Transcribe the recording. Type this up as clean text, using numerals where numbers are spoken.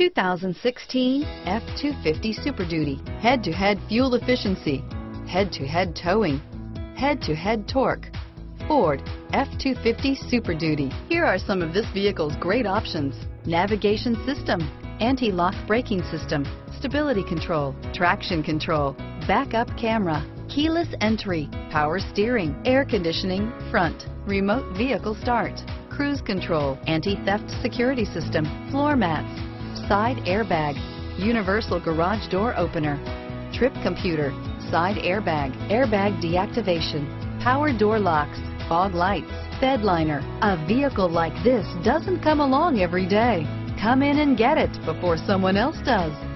2016 F-250 Super Duty. Head-to-head fuel efficiency, head-to-head towing, head-to-head torque. Ford F-250 Super Duty. Here are some of this vehicle's great options: navigation system, anti-lock braking system, stability control, traction control, backup camera, keyless entry, power steering, air conditioning, front, remote vehicle start, cruise control, anti-theft security system, floor mats, side airbag, universal garage door opener, trip computer, side airbag, airbag deactivation, power door locks, fog lights, bed liner. A vehicle like this doesn't come along every day. Come in and get it before someone else does.